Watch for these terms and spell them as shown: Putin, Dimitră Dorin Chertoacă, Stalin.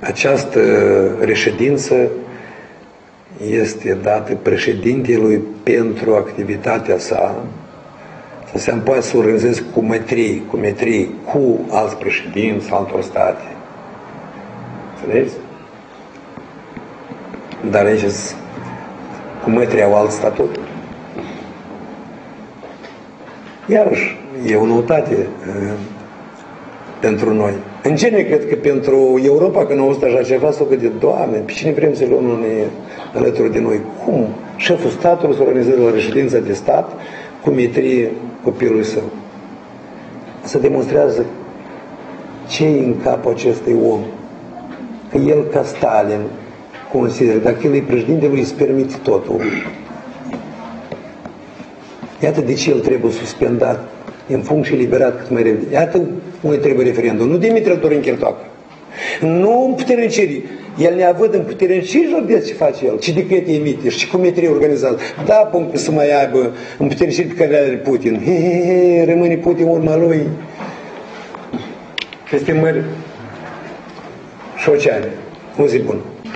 Această reședință este dată președintelui pentru activitatea sa, înseamnă poate să organizezi cu metrii, cu alți președinți, altor state. Înțelegeți? Dar aici cu metrii au alt statut. Iarăși, e o noutate pentru noi. În gene, cred că pentru Europa, când au auzit așa ceva, s-au gândit, Doamne, pe cine vrem să luăm noi alături de noi? Cum? Șeful statului să organizeze la reședința de stat cu metrie copilului său. Se demonstrează ce e în capul acestui om. Că el, ca Stalin, consideră, dacă el e președinte, lui îți permite totul. Iată de ce el trebuie suspendat în funcție, liberat cât mai repede. Iată unde trebuie referendum. Nu Dimitră Dorin Chertoacă. Nu în puterniciri. El ne-a văd în puterniciri județ ce face el, ce decrete emite și ce comitrii organizează. Da, până să mai aibă în puterniciri pe care are Putin. Rămâne Putin urma lui. Peste mări și oceane. O zi bună.